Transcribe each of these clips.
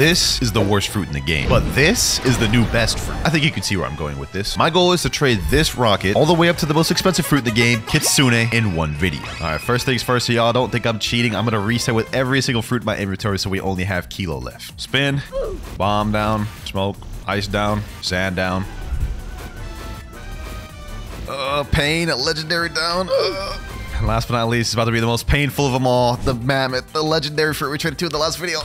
This is the worst fruit in the game, but this is the new best fruit. I think you can see where I'm going with this. My goal is to trade this rocket all the way up to the most expensive fruit in the game, Kitsune, in one video. All right, first things first, so y'all don't think I'm cheating. I'm gonna reset with every single fruit in my inventory so we only have kilo left. Spin, bomb down, smoke, ice down, sand down. Pain, a legendary down. And last but not least, it's about to be the most painful of them all. The mammoth, the legendary fruit we traded to in the last video.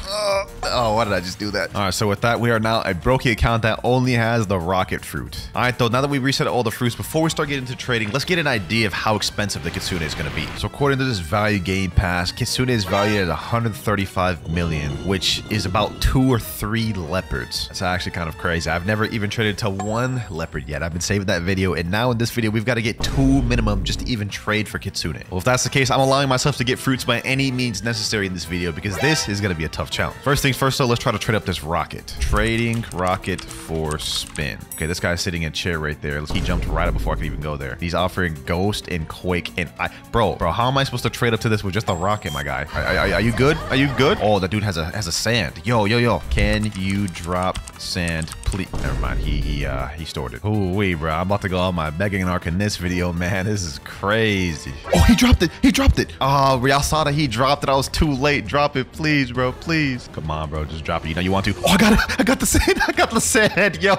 Oh, why did I just do that? All right, so with that, we are now a brokey account that only has the rocket fruit. All right, though, now that we reset all the fruits, before we start getting into trading, let's get an idea of how expensive the Kitsune is going to be. So according to this value game pass, Kitsune is valued at 135 million, which is about 2 or 3 leopards. That's actually kind of crazy. I've never even traded to 1 leopard yet. I've been saving that video, and now in this video, we've got to get 2 minimum just to even trade for Kitsune. Well, if that's the case, I'm allowing myself to get fruits by any means necessary in this video because this is going to be a tough challenge. First things first, though, let's try to trade up this rocket. Trading rocket for spin. Okay, this guy's sitting in a chair right there. He jumped right up before I could even go there. He's offering ghost and quake and I... Bro, how am I supposed to trade up to this with just a rocket, my guy? Are you good? Are you good? Oh, that dude has a sand. Yo. Can you drop sand, please? Never mind. He stored it. Ooh, wee, bro. I'm about to go on my begging and arc in this video, man. This is crazy. Oh, he dropped it. He dropped it. Oh, y'all saw that he dropped it. I was too late. Drop it, please, bro. Please. Come on, bro. Just drop it. You know you want to. Oh, I got it. I got the sand. I got the sand. Yo,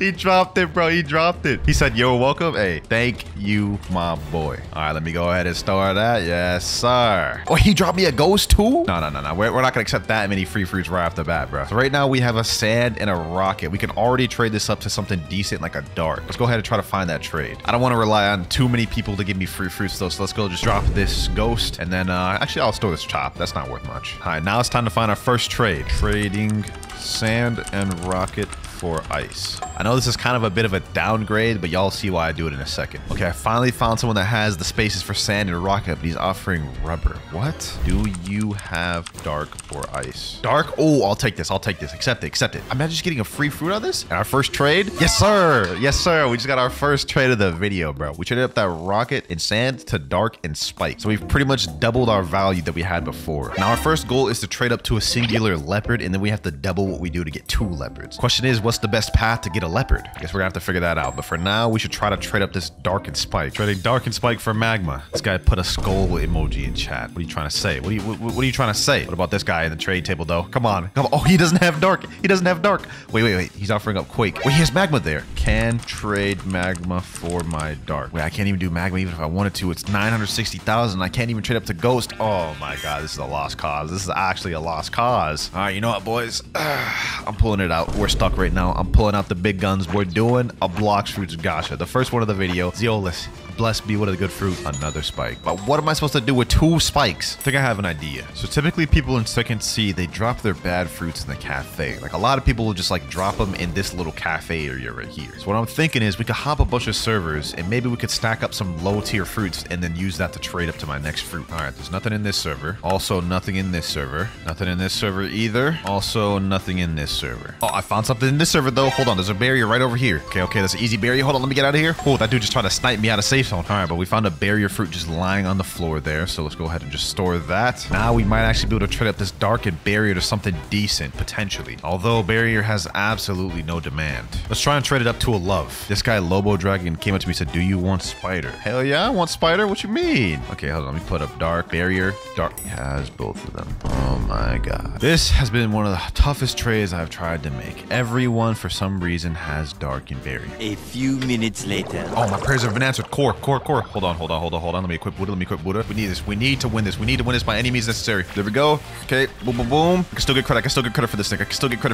he dropped it, bro. He dropped it. He said, "You're welcome." Hey, thank you, my boy. All right, let me go ahead and start that. Yes, sir. Oh, he dropped me a ghost too? No. We're not gonna accept that many free fruits right off the bat, bro. So right now we have a sand and a rocket. We can already trade this up to something decent like a dart. Let's go ahead and try to find that trade. I don't want to rely on too many people to give me free fruits though. So let's go just drop this ghost and then actually I'll store this chop. That's not worth much. All right, now it's time to find our first trade. Trading sand and rocket for ice. I know this is kind of a bit of a downgrade, but y'all see why I do it in a second. Okay, I finally found someone that has the spaces for sand and rocket, but he's offering rubber. What? Do you have dark or ice? Dark? Oh, I'll take this. I'll take this. Accept it. Accept it. I'm not just getting a free fruit on this? And our first trade? Yes, sir. Yes, sir. We just got our first trade of the video, bro. We traded up that rocket and sand to dark and spike. So we've pretty much doubled our value that we had before. Now, our first goal is to trade up to a singular leopard, and then we have to double what we do to get 2 leopards. Question is, what's the best path to get a leopard? I guess we're gonna have to figure that out. But for now, we should try to trade up this dark and spike. Trading dark and spike for magma. This guy put a skull emoji in chat. What are you trying to say? What are you trying to say? What about this guy in the trade table though? Come on. Come on. Oh, he doesn't have dark. He doesn't have dark. Wait. He's offering up quake. Wait, he has magma there. Can trade magma for my dark. Wait, I can't even do magma even if I wanted to. It's 960,000. I can't even trade up to ghost. Oh my God, this is a lost cause. This is actually a lost cause. All right, you know what, boys? I'm pulling it out. We're stuck right now. I'm pulling out the big guns. We're doing a Blox Fruits gacha. The first one of the video. Zeolus, blessed be, what a good fruit. Another spike. But what am I supposed to do with 2 spikes? I think I have an idea. So typically people in Second C, they drop their bad fruits in the cafe. Like a lot of people will just like drop them in this little cafe area right here. So what I'm thinking is we could hop a bunch of servers and maybe we could stack up some low tier fruits and then use that to trade up to my next fruit. All right, there's nothing in this server. Also nothing in this server. Nothing in this server either. Also nothing in this server. Oh, I found something in this server though. Hold on, there's a barrier right over here. Okay, that's an easy barrier. Hold on, let me get out of here. Oh, that dude just tried to snipe me out of safe zone. All right, but we found a barrier fruit just lying on the floor there. So let's go ahead and just store that. Now we might actually be able to trade up this darkened barrier to something decent, potentially. Although barrier has absolutely no demand. Let's try and trade it up to a love. This guy, Lobo Dragon, came up to me and said, do you want spider? Hell yeah, I want spider. What you mean? Okay, hold on. Let me put up dark barrier. Dark has both of them. Oh my God. This has been one of the toughest trades I've tried to make. Everyone, for some reason, has dark and barrier. A few minutes later. Oh, my prayers have been answered. Core. Hold on. Let me equip Buddha. We need this. We need to win this. We need to win this by any means necessary. There we go. Okay. Boom. I can still get credit. I can still get credit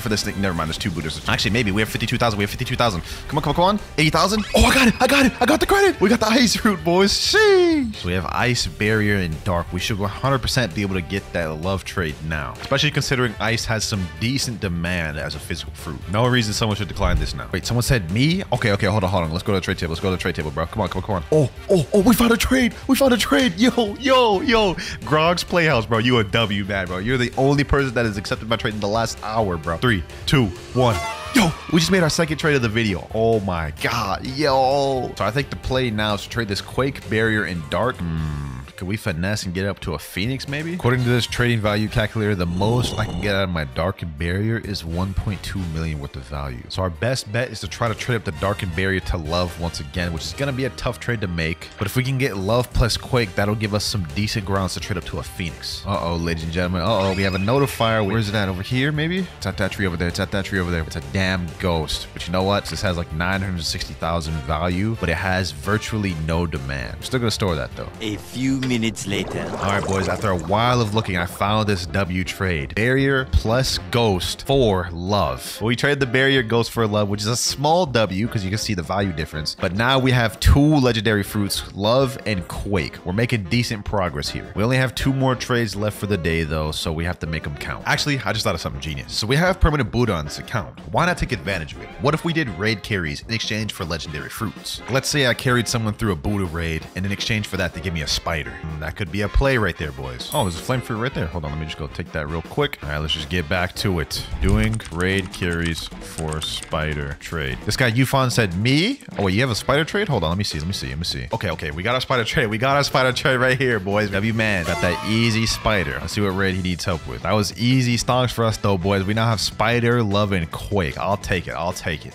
for this thing. Never mind. There's 2 Buddhas. Actually, maybe. We have 52,000. Come on. 80,000. Oh, I got it. I got the credit. We got the ice fruit, boys. Sheesh. So we have ice, barrier, and dark. We should 100% be able to get that love trade now. Especially considering ice has some decent demand as a physical fruit. No reason someone should decline this now. Wait, someone said me? Okay. Hold on. Let's go to the trade table. Bro. Come on. Oh, we found a trade. Yo. Grog's Playhouse, bro. You a W, man, bro. You're the only person that has accepted my trade in the last hour, bro. 3, 2, 1. Yo, we just made our second trade of the video. Oh my God. Yo. So I think the play now is to trade this quake, barrier, and dark. Can we finesse and get up to a Phoenix maybe? According to this trading value calculator, the most I can get out of my Darkened Barrier is 1.2 million worth of value. So our best bet is to try to trade up the Darkened Barrier to Love once again, which is going to be a tough trade to make. But if we can get Love plus Quake, that'll give us some decent grounds to trade up to a Phoenix. Uh-oh, ladies and gentlemen. Uh-oh, we have a notifier. Where's it at? Over here maybe? It's at that tree over there. It's at that tree over there. It's a damn ghost. But you know what? This has like 960,000 value, but it has virtually no demand. I'm still going to store that though. A few minutes later. All right, boys. After a while of looking, I found this W trade. Barrier plus Ghost for Love. Well, we traded the Barrier Ghost for Love, which is a small W because you can see the value difference. But now we have two legendary fruits, Love and Quake. We're making decent progress here. We only have two more trades left for the day though, so we have to make them count. Actually, I just thought of something genius. So we have permanent Buddha on this account. Why not take advantage of it? What if we did raid carries in exchange for legendary fruits? Let's say I carried someone through a Buddha raid, and in exchange for that, they give me a spider. That could be a play right there, boys. Oh, there's a flame fruit right there. Hold on, let me just go take that real quick. All right, let's just get back to it. Doing raid carries for spider trade. This guy Yufan said me. Oh, wait, you have a spider trade? Hold on, let me see. Okay, we got our spider trade. We got our spider trade right here, boys. W man got that easy spider. Let's see what raid he needs help with. That was easy stonks for us though, boys. We now have spider, Love, and Quake. I'll take it.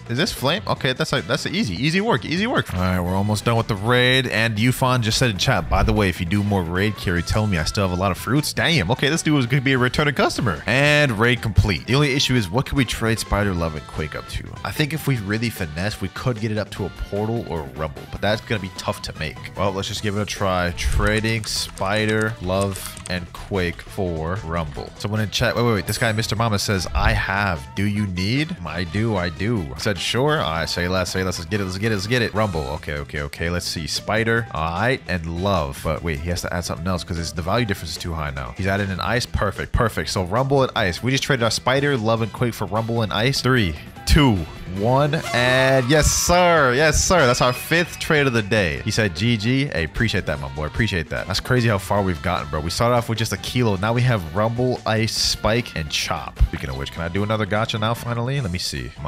Is this flame? Okay, that's an easy work. All right, we're almost done with the raid. And Yufan just said in chat, by the way, if you do more raid carry, tell me. I still have a lot of fruits. Damn. Okay, this dude was gonna be a returning customer. And raid complete. The only issue is what can we trade spider, Love, and Quake up to? I think if we really finesse, we could get it up to a portal or a rumble, but that's gonna be tough to make. Well, let's just give it a try. Trading spider, Love, and Quake for rumble. Someone in chat. Wait. This guy, Mr. Mama, says, I have. Do you need? I do. I said, sure. I say less. Let's get it. Rumble. Okay. Let's see. Spider. All right. And Love. But wait, he has to add something else because the value difference is too high now. He's added an ice. Perfect. So rumble and ice. We just traded our spider, Love, and Quake for rumble and ice. 3, 2, 1, and yes sir, that's our 5th trade of the day. He said GG. Hey, appreciate that, my boy, appreciate that. That's crazy how far we've gotten, bro. We started off with just a kilo, now we have rumble, ice, spike, and chop. Speaking of which, can I do another gacha now finally? Let me see. Come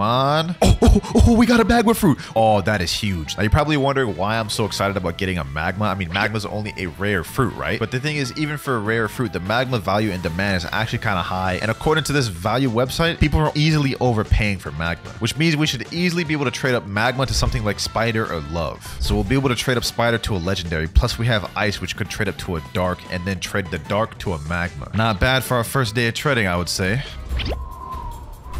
on. Oh, we got a magma fruit. Oh, that is huge. Now you're probably wondering why I'm so excited about getting a magma. I mean, magma's only a rare fruit, right? But the thing is, even for a rare fruit, the magma value and demand is actually kind of high, and according to this value website, people are easily overpaying for magma, which means we should easily be able to trade up magma to something like spider or Love. So we'll be able to trade up spider to a legendary, plus we have ice, which could trade up to a dark, and then trade the dark to a magma. Not bad for our first day of trading, I would say.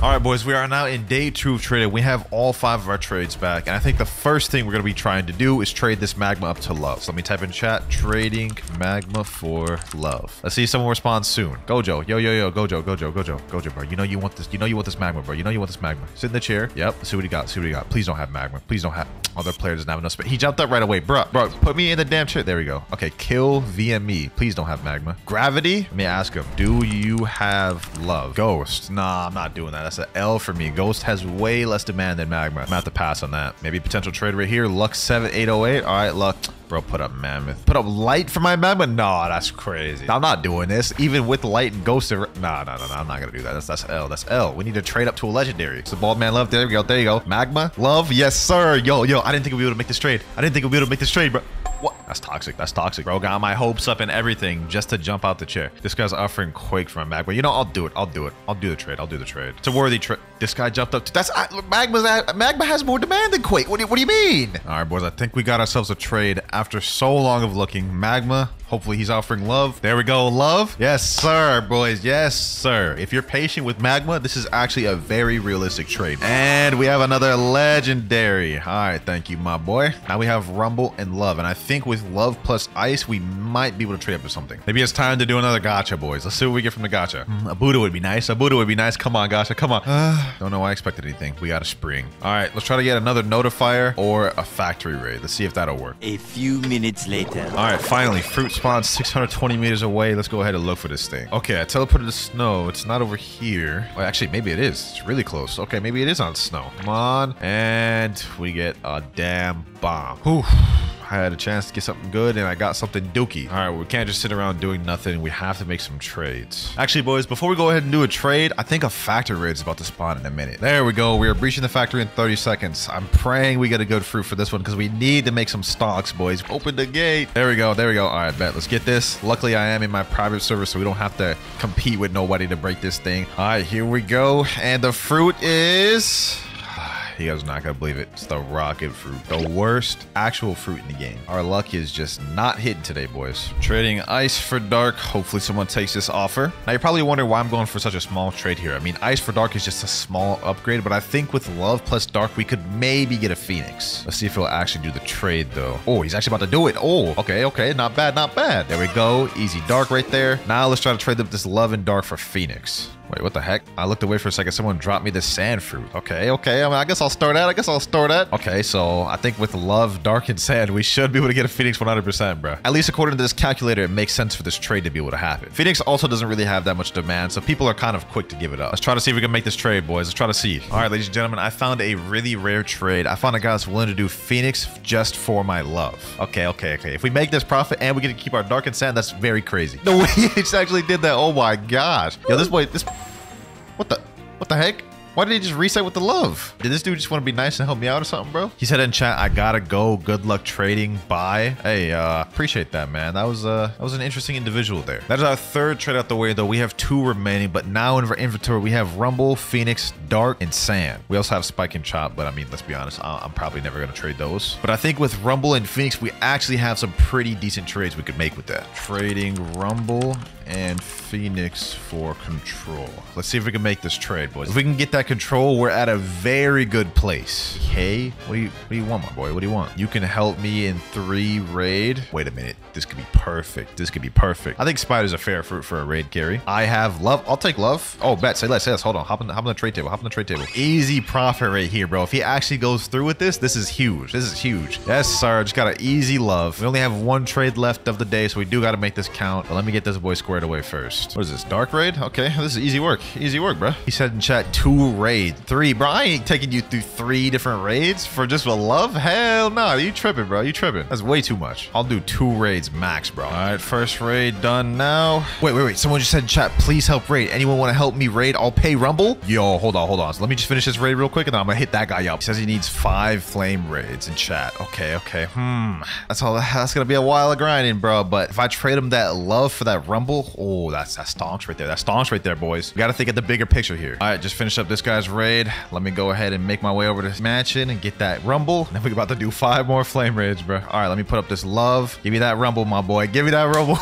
All right, boys, we are now in day 2 of trading. We have all 5 of our trades back, and I think the first thing we're going to be trying to do is trade this magma up to Love. So let me type in chat, trading magma for Love. Let's see if someone responds soon. Gojo, yo, Gojo, bro. You know you want this magma, bro. Sit in the chair. Yep, see what he got. Please don't have magma. Other player doesn't have enough space. He jumped up right away. Bro, put me in the damn chair. There we go. Okay, kill VME. Please don't have magma. Gravity? Let me ask him, do you have Love? Ghost? Nah, I'm not doing that. That's an L for me. Ghost has way less demand than magma. I'm gonna have to pass on that. Maybe potential trade right here. Luck 7808. All right, Luck. Bro, put up mammoth. Put up light for my magma? Nah, that's crazy. I'm not doing this. Even with light and ghost. Nah. I'm not going to do that. That's L. We need to trade up to a legendary. So bald man Love. There you go. Magma. Love. Yes, sir. Yo. I didn't think we'd be able to make this trade. Bro. What? That's toxic, bro. Got my hopes up and everything just to jump out the chair. This guy's offering Quake for my magma. You know, I'll do it. I'll do the trade. It's a worthy trade. This guy jumped up. Magma has more demand than Quake. What do you mean? All right, boys. I think we got ourselves a trade after so long of looking. Magma. Hopefully he's offering Love. There we go. Love. Yes, sir, boys. Yes, sir. If you're patient with magma, this is actually a very realistic trade. And we have another legendary. All right. Thank you, my boy. Now we have rumble and Love. And I think with Love plus ice, we might be able to trade up to something. Maybe it's time to do another gacha, boys. Let's see what we get from the gacha. A Buddha would be nice. Come on, gacha. Come on. Don't know why I expected anything. We got a spring. All right. Let's try to get another notifier or a factory raid. Let's see if that'll work. A few minutes later. All right. Finally, fruit spawns 620 meters away. Let's go ahead and look for this thing. Okay, I teleported to snow. It's not over here. Well, actually, maybe it is. It's really close. Okay, maybe it is on snow. Come on. And we get a damn bomb. Whew. I had a chance to get something good and I got something dookie. All right, well, we can't just sit around doing nothing. We have to make some trades. Actually, boys, before we go ahead and do a trade, I think a factory raid is about to spawn in a minute. There we go. We are breaching the factory in 30 seconds. I'm praying we get a good fruit for this one because we need to make some stocks, boys. Open the gate. There we go. There we go. All right, bet. Let's get this. Luckily, I am in my private server, so we don't have to compete with nobody to break this thing. All right, here we go. And the fruit is... You guys are not going to believe it. It's the rocket fruit. The worst actual fruit in the game. Our luck is just not hitting today, boys. Trading ice for dark. Hopefully someone takes this offer. Now, you're probably wondering why I'm going for such a small trade here. I mean, ice for dark is just a small upgrade, but I think with love plus dark, we could maybe get a phoenix. Let's see if he'll actually do the trade, though. Oh, he's actually about to do it. Oh, okay, okay. Not bad, not bad. There we go. Easy dark right there. Now, let's try to trade up this love and dark for phoenix. Wait, what the heck? I looked away for a second. Someone dropped me the sand fruit. Okay, okay. I mean, I guess I'll store that. I guess I'll store that. Okay, so I think with love, dark, and sand, we should be able to get a Phoenix 100%, bro. At least according to this calculator, it makes sense for this trade to be able to happen. Phoenix also doesn't really have that much demand, so people are kind of quick to give it up. Let's try to see if we can make this trade, boys. Let's try to see. All right, ladies and gentlemen, I found a really rare trade. I found a guy that's willing to do Phoenix just for my love. Okay, okay, okay. If we make this profit and we get to keep our dark and sand, that's very crazy. No way it's actually did that. Oh my gosh. Yo, this boy, this... What the heck? Why did he just reset with the love? Did this dude just want to be nice and help me out or something, bro? He said in chat, I gotta go. Good luck trading. Bye. Hey, appreciate that, man. That was an interesting individual there. That is our third trade out the way, though. We have two remaining, but now in our inventory, we have Rumble, Phoenix, Dark, and Sand. We also have Spike and Chop, but I mean, let's be honest. I'm probably never gonna trade those. But I think with Rumble and Phoenix, we actually have some pretty decent trades we could make with that. Trading Rumble and Phoenix for control. Let's see if we can make this trade, boys. If we can get that control, we're at a very good place. Hey, what do you want, my boy? What do you want? You can help me in 3 raid. Wait a minute. This could be perfect. This could be perfect. I think spider's a fair fruit for a raid carry. I have love. I'll take love. Oh, bet. Say less. Say less. Hold on. Hop on the trade table. Hop on the trade table. Easy profit right here, bro. If he actually goes through with this, this is huge. This is huge. Yes, sir. Just got an easy love. We only have 1 trade left of the day, so we do got to make this count. But let me get this boy squared away first. What is this? Dark raid? Okay. This is easy work. Easy work, bro. He said in chat, 2 raid. 3, bro. I ain't taking you through 3 different raids for just a love. Hell no. You tripping, bro. You tripping. That's way too much. I'll do 2 raids max, bro. All right, first raid done now. Wait. Someone just said in chat, please help raid. Anyone want to help me raid? I'll pay Rumble. Yo, hold on. So let me just finish this raid real quick and then I'm gonna hit that guy up. He says he needs 5 flame raids in chat. Okay. That's gonna be a while of grinding, bro. But if I trade him that love for that Rumble, oh, that's stonks right there. That stonks right there, boys. We gotta think of the bigger picture here. All right, just finish up this guy's raid. Let me go ahead and make my way over to this mansion and get that Rumble. Then we're about to do 5 more flame raids, bro. All right, let me put up this love. Give me that Rumble, my boy. Give me that Rumble.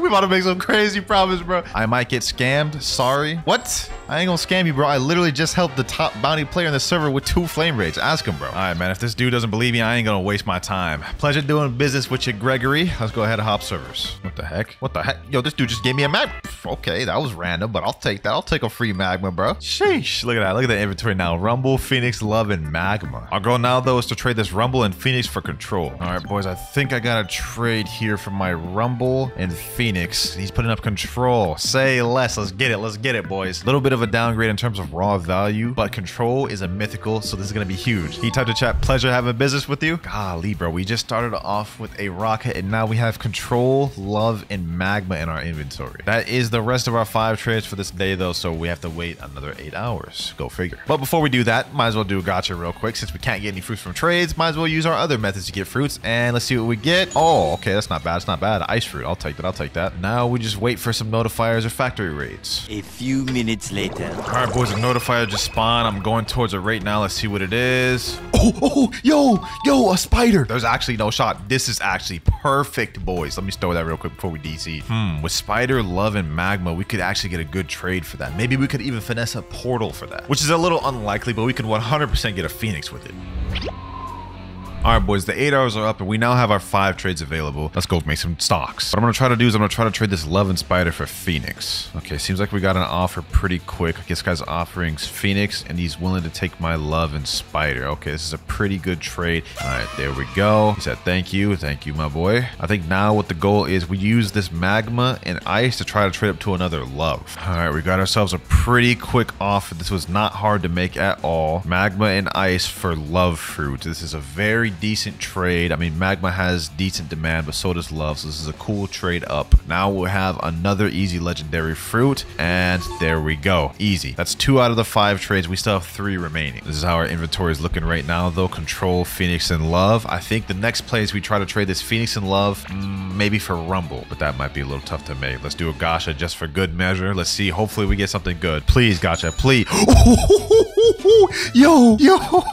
We about to make some crazy promise, bro. I might get scammed. Sorry. What? I ain't gonna scam you, bro. I literally just helped the top bounty player in the server with 2 flame raids. Ask him, bro. All right, man. If this dude doesn't believe me, I ain't gonna waste my time. Pleasure doing business with you, Gregory. Let's go ahead and hop servers. What the heck? What the heck? Yo, this dude just gave me a mag. Okay, that was random, but I'll take that. I'll take a free magma, bro. Sheesh. Look at that. Look at the inventory now. Rumble, Phoenix, love, and magma. Our goal now, though, is to trade this Rumble and Phoenix for control. All right, boys. I think I got a trade here for my Rumble and Phoenix. He's putting up control. Say less. Let's get it. Let's get it, boys. A little bit of a downgrade in terms of raw value, but control is a mythical, so this is going to be huge. He typed to chat, pleasure having business with you. Golly, bro. We just started off with a rocket, and now we have control, love, and magma in our inventory. That is the rest of our 5 trades for this day, though, so we have to wait another 8 hours. Go figure. But before we do that, might as well do a gacha real quick. Since we can't get any fruits from trades, might as well use our other methods to get fruits, and let's see what we get. Oh, okay. That's not bad. It's not bad. Ice fruit. I'll take that. I'll take that. Now we just wait for some notifiers or factory raids. A few minutes later. All right, boys, a notifier just spawned. I'm going towards it right now. Let's see what it is. Oh, yo, a spider. There's actually no shot. This is actually perfect, boys. Let me store that real quick before we DC. With spider, love, and magma, we could actually get a good trade for that. Maybe we could even finesse a portal for that, which is a little unlikely, but we could 100% get a Phoenix with it. All right, boys, the 8 hours are up, and we now have our 5 trades available. Let's go make some stocks. What I'm going to try to do is I'm going to try to trade this love and spider for Phoenix. Okay, seems like we got an offer pretty quick. This guy's offering Phoenix, and he's willing to take my love and spider. Okay, this is a pretty good trade. All right, there we go. He said, thank you. Thank you, my boy. I think now what the goal is, we use this magma and ice to try to trade up to another love. All right, we got ourselves a pretty quick offer. This was not hard to make at all. Magma and ice for love fruit. This is a very decent trade. I mean, Magma has decent demand, but so does Love, so this is a cool trade up. Now we'll have another easy legendary fruit, and there we go. Easy. That's 2 out of the 5 trades. We still have 3 remaining. This is how our inventory is looking right now, though. Control, Phoenix, and Love. I think the next place we try to trade this Phoenix and Love, maybe for Rumble, but that might be a little tough to make. Let's do a gacha just for good measure. Let's see. Hopefully we get something good. Please, gacha, please. Yo, yo,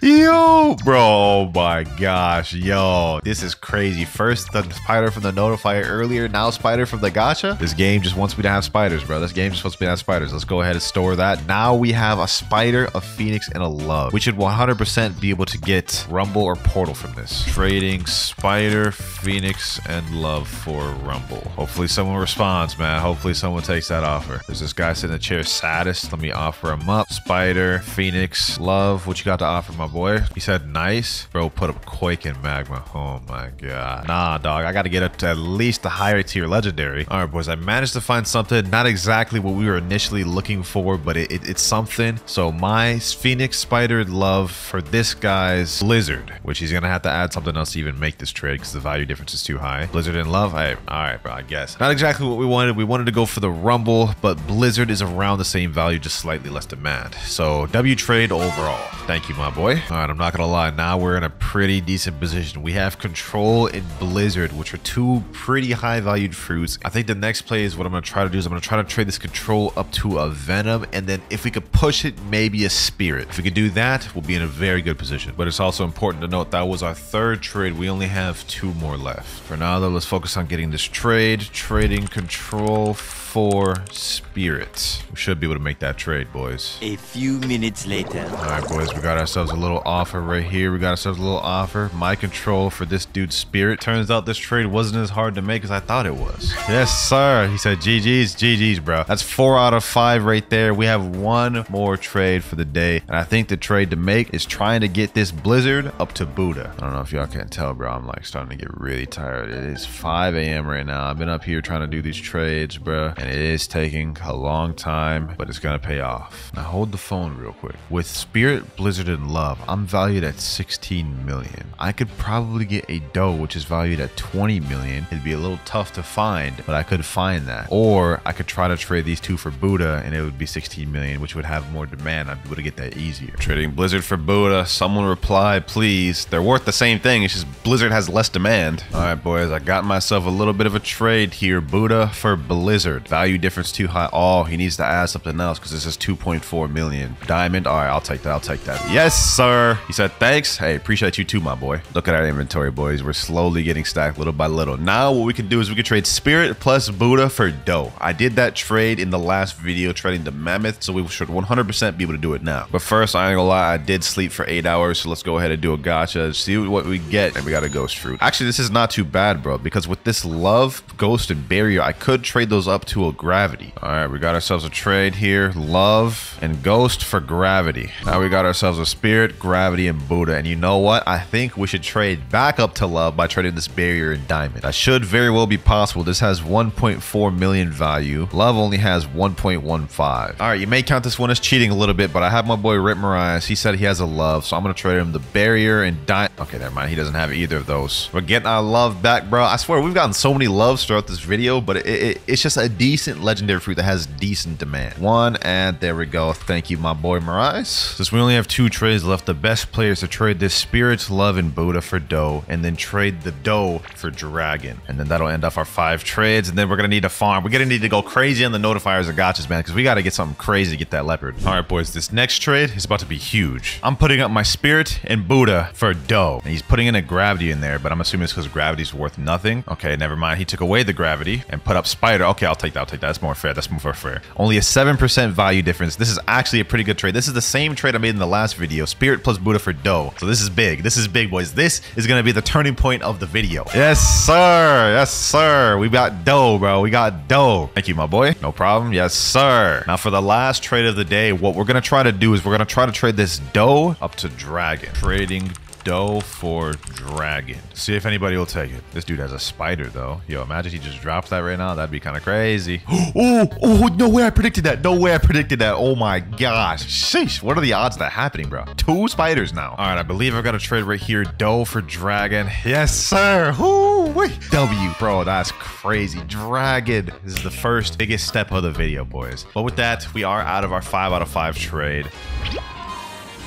yo, bro. Oh my gosh, yo, this is crazy. First the spider from the notifier earlier, now spider from the gacha. This game just wants me to have spiders, bro. This game just wants me to have spiders. Let's go ahead and store that. Now we have a spider, a Phoenix, and a Love. We should 100% be able to get Rumble or Portal from this. Trading spider, Phoenix, and Love for Rumble. Hopefully someone responds, man. Hopefully someone takes that offer. There's this guy sitting in the chair, saddest. Let me offer him up. Spider, Phoenix, Love. What you got to offer, my boy? He said nice. Bro, put up Quake and Magma. Oh my god. Nah, dog. I gotta get up to at least the higher tier legendary. All right, boys. I managed to find something. Not exactly what we were initially looking for, but it's something. So my Phoenix, Spider, Love for this guy's Blizzard, which he's gonna have to add something else to even make this trade because the value difference is too high. Blizzard and Love. Hey, all right, bro. I guess. Not exactly what we wanted. We wanted to go for the Rumble, but Blizzard is around the same value, just slightly less demand. So W trade overall. Thank you, my boy. All right, I'm not gonna lie. Now we're in a pretty decent position. We have Control and Blizzard, which are 2 pretty high valued fruits. I think the next play is what I'm going to try to do is I'm going to try to trade this Control up to a Venom, and then if we could push it, maybe a Spirit. If we could do that, we'll be in a very good position. But it's also important to note that was our 3rd trade. We only have 2 more left. For now, though, let's focus on getting this trade. Trading Control for Spirit. We should be able to make that trade, boys. A few minutes later. All right, boys, we got ourselves a little offer right here. We got ourselves a little offer. My Control for this dude's Spirit. Turns out this trade wasn't as hard to make as I thought it was. Yes, sir. He said GG's, GG's, bro. That's 4 out of 5 right there. We have 1 more trade for the day, and I think the trade to make is trying to get this Blizzard up to Buddha. I don't know if y'all can't tell, bro. I'm like starting to get really tired. It is 5 a.m. right now. I've been up here trying to do these trades, bro, and it is taking a long time, but it's gonna pay off. Now hold the phone real quick. With Spirit, Blizzard, and Love, I'm valued at 16 million. I could probably get a doe, which is valued at 20 million. It'd be a little tough to find, but I could find that. Or I could try to trade these 2 for Buddha, and it would be 16 million, which would have more demand. I'd be able to get that easier. Trading Blizzard for Buddha. Someone reply, please. They're worth the same thing. It's just Blizzard has less demand. All right, boys. I got myself a little bit of a trade here. Buddha for Blizzard. Value difference too high. Oh, he needs to add something else because this is 2.4 million. Diamond. All right, I'll take that. I'll take that. Yes, sir. He said thanks. Hey, appreciate you too, my boy. Look at our inventory, boys. We're slowly getting stacked little by little. Now what we can do is we can trade Spirit plus Buddha for dough. I did that trade in the last video, trading the Mammoth, so we should 100% be able to do it now. But first, I ain't gonna lie, I did sleep for 8 hours, so let's go ahead and do a gacha, see what we get. And we got a ghost fruit. Actually, this is not too bad, bro, because with this Love, Ghost, and Barrier, I could trade those up to a Gravity. All right, we got ourselves a trade here. Love and Ghost for Gravity. Now we got ourselves a Spirit, Gravity, and Buddha. And you know what? I think we should trade back up to Love by trading this Barrier and Diamond. That should very well be possible. This has 1.4 million value. Love only has 1.15. All right, you may count this one as cheating a little bit, but I have my boy Rip Marias. He said he has a Love, so I'm going to trade him the Barrier and Diamond. Okay, never mind. He doesn't have either of those. We're getting our Love back, bro. I swear, we've gotten so many Loves throughout this video, but it's just a decent legendary fruit that has decent demand. 1, and there we go. Thank you, my boy Marias. Since we only have 2 trades left, the best player is to trade this Spirits, Love, and Buddha for dough, and then trade the dough for dragon. And then that'll end off our 5 trades, and then we're gonna need a farm. We're gonna need to go crazy on the notifiers and gotchas, man, because we gotta get something crazy to get that leopard. All right, boys, this next trade is about to be huge. I'm putting up my Spirit and Buddha for dough, and he's putting in a Gravity in there, but I'm assuming it's because Gravity's worth nothing. Okay, never mind. He took away the Gravity and put up Spider. Okay, I'll take that. I'll take that. That's more fair. That's more fair. Only a 7% value difference. This is actually a pretty good trade. This is the same trade I made in the last video. Spirit plus Buddha for dough. So this is big. This is big, boys. This is going to be the turning point of the video. Yes, sir. Yes, sir. We got dough, bro. We got dough. Thank you, my boy. No problem. Yes, sir. Now for the last trade of the day, what we're going to try to do is we're going to try to trade this dough up to dragon. Trading dough for dragon. See if anybody will take it. This dude has a spider, though. Yo, imagine he just drops that right now. That'd be kind of crazy. Oh, no way I predicted that. No way I predicted that. Oh, my gosh. Sheesh. What are the odds of that happening, bro? 2 spiders now. All right, I believe I've got a trade right here. Dough for dragon. Yes, sir. Woo-wee. W. Bro, that's crazy. Dragon. This is the first biggest step of the video, boys. But with that, we are out of our 5 out of 5 trade.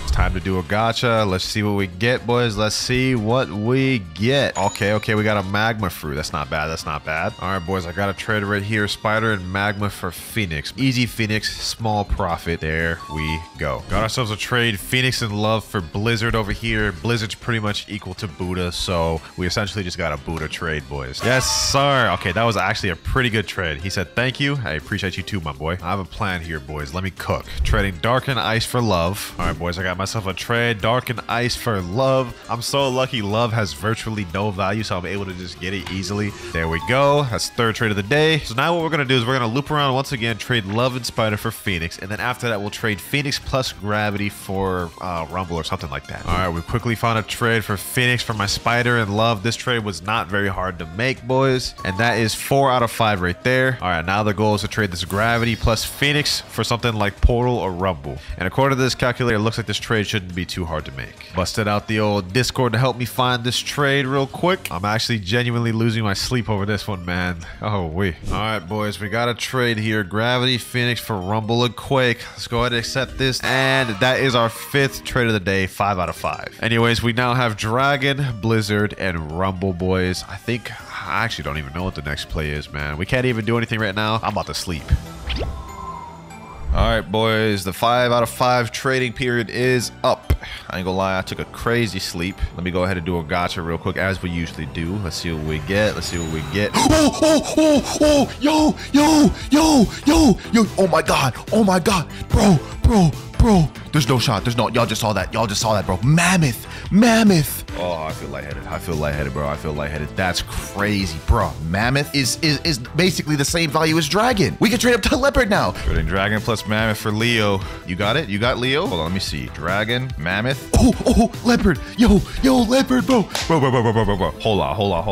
Time to do a gacha. Let's see what we get, boys. Let's see what we get. Okay, we got a magma fruit. That's not bad. That's not bad. All right, boys, I got a trade right here. Spider and magma for Phoenix. Easy Phoenix, small profit. There we go. Got ourselves a trade. Phoenix and love for Blizzard over here. Blizzard's pretty much equal to Buddha, so we essentially just got a Buddha trade, boys. Yes, sir. Okay, that was actually a pretty good trade. He said, thank you. I appreciate you too, my boy. I have a plan here, boys. Let me cook. Trading dark and ice for love. All right, boys, I got my myself a trade, dark and ice for love. I'm so lucky love has virtually no value, so I'm able to just get it easily. There we go. That's the 3rd trade of the day. So now what we're gonna do is we're gonna loop around once again, trade love and spider for Phoenix, and then after that we'll trade Phoenix plus gravity for rumble or something like that. All right, we quickly found a trade for Phoenix for my spider and love. This trade was not very hard to make, boys, and that is 4 out of 5 right there. All right, now the goal is to trade this gravity plus Phoenix for something like portal or rumble, and according to this calculator, it looks like this trade shouldn't be too hard to make. Busted out the old Discord to help me find this trade real quick. I'm actually genuinely losing my sleep over this one, man. Oh, wee. All right, boys, we got a trade here. Gravity Phoenix for Rumble and Quake. Let's go ahead and accept this. And that is our 5th trade of the day, 5 out of 5. Anyways, we now have Dragon, Blizzard, and Rumble, boys. I think I actually don't even know what the next play is, man. We can't even do anything right now. I'm about to sleep. All right, boys, the 5 out of 5 trading period is up. I ain't gonna lie, I took a crazy sleep. Let me go ahead and do a gacha real quick, as we usually do. Let's see what we get. Let's see what we get. Oh, yo. Oh my God, bro. There's no shot. There's no, y'all just saw that. Y'all just saw that, bro. Mammoth. Oh, I feel lightheaded. I feel lightheaded. That's crazy, bro. Mammoth is basically the same value as dragon. We can trade up to leopard now. Trading dragon plus mammoth for Leo. You got it? You got Leo? Hold on, let me see. Dragon, mammoth. Oh, leopard. Yo, leopard, bro. Bro. Hold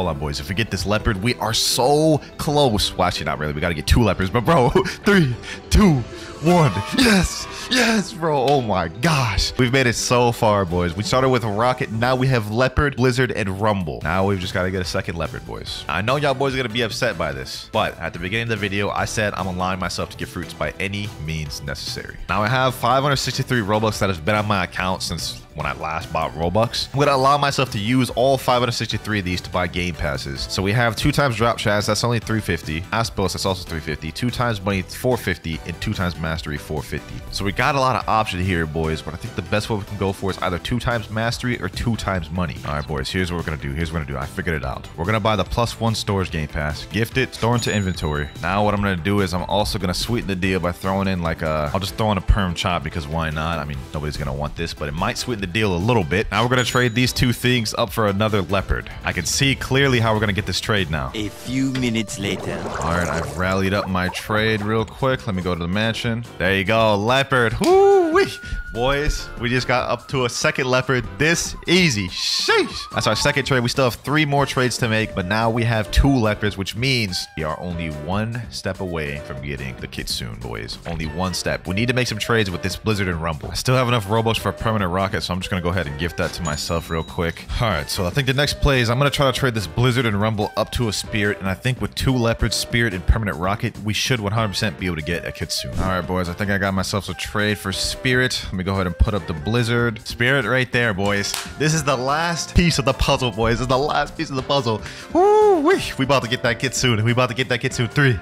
on, boys. If we get this leopard, we are so close. Well, actually, not really. We got to get 2 leopards, but bro, 3, 2, 1. Yes, bro. Oh my gosh. We've made it so far, boys. We started with Rocket. Now we have leopard, blizzard, and rumble. Now we've just got to get a 2nd leopard, boys. I know y'all boys are going to be upset by this, but at the beginning of the video, I said I'm allowing myself to get fruits by any means necessary. Now I have 563 Robux that has been on my account since when I last bought Robux. I'm gonna allow myself to use all 563 of these to buy game passes. So we have 2x drop chats, that's only 350. Aspos, that's also 350. 2x money, 450, and 2x mastery, 450. So we got a lot of options here, boys, but I think the best way we can go for is either 2x mastery or 2x money. All right, boys, here's what we're gonna do. I figured it out. We're gonna buy the +1 storage game pass, gift it, store into inventory. Now what I'm gonna do is I'm also gonna sweeten the deal by throwing in like I'll just throw in a perm chop because why not? I mean, nobody's gonna want this, but it might sweeten the deal a little bit. Now we're gonna trade these 2 things up for another leopard. I can see clearly how we're gonna get this trade now. A few minutes later. All right, I've rallied up my trade real quick. Let me go to the mansion. There you go, leopard. Woo-wee. Boys, we just got up to a 2nd leopard this easy. Sheesh. That's our 2nd trade. We still have 3 more trades to make, but now we have 2 leopards, which means we are only 1 step away from getting the Kitsune, boys. Only 1 step. We need to make some trades with this Blizzard and Rumble. I still have enough Robux for a permanent rocket, so I'm just gonna go ahead and gift that to myself real quick. All right, so I think the next play is I'm gonna try to trade this Blizzard and Rumble up to a Spirit, and I think with 2 Leopards, Spirit, and Permanent Rocket, we should 100% be able to get a Kitsune. All right, boys, I think I got myself a trade for Spirit. Let me go ahead and put up the Blizzard. Spirit right there, boys. This is the last piece of the puzzle, boys. This is the last piece of the puzzle. Woo-wee. We about to get that Kitsune. We about to get that Kitsune. 3,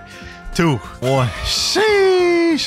2, 1. Sheesh.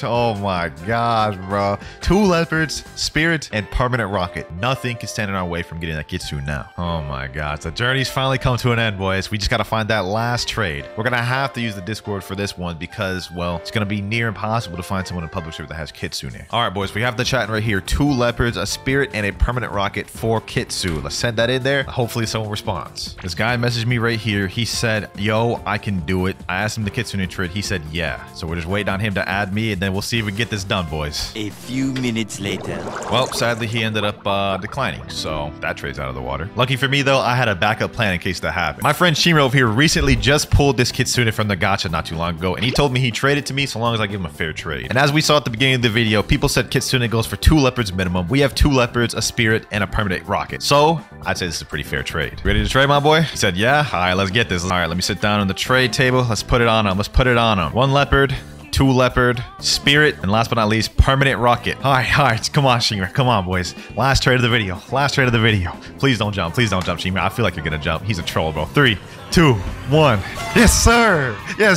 Oh my gosh, bro. 2 leopards, spirit, and permanent rocket. Nothing can stand in our way from getting that Kitsune now. Oh my gosh. The journey's finally come to an end, boys. We just got to find that last trade. We're going to have to use the Discord for this one because, well, it's going to be near impossible to find someone in public server that has Kitsune. All right, boys. We have the chat right here. 2 leopards, a spirit, and a permanent rocket for Kitsune. Let's send that in there. Hopefully someone responds. This guy messaged me right here. He said, yo, I can do it. I asked him the Kitsune trade. He said, yeah. So we're just waiting on him to add me and then we'll see if we can get this done, boys. A few minutes later. Well, sadly, he ended up declining, so that trade's out of the water. Lucky for me, though, I had a backup plan in case that happened. My friend Shinro over here recently just pulled this Kitsune from the gacha not too long ago, and he told me he'd trade it to me so long as I give him a fair trade. And as we saw at the beginning of the video, people said Kitsune goes for 2 leopards minimum. We have 2 leopards, a spirit, and a permanent rocket. So I'd say this is a pretty fair trade. Ready to trade, my boy? He said, yeah. All right, let's get this. All right, let me sit down on the trade table. Let's put it on him. Let's put it on him. 1 leopard. 2 leopard, spirit, and last but not least, permanent rocket. All right, come on, Shinra, come on, boys. Last trade of the video, last trade of the video. Please don't jump, Shinra. I feel like you're gonna jump. He's a troll, bro. 3, 2, 1. Yes,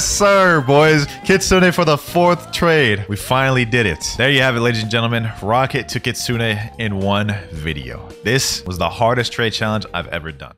sir, boys. Kitsune for the 4th trade. We finally did it. There you have it, ladies and gentlemen. Rocket to Kitsune in 1 video. This was the hardest trade challenge I've ever done.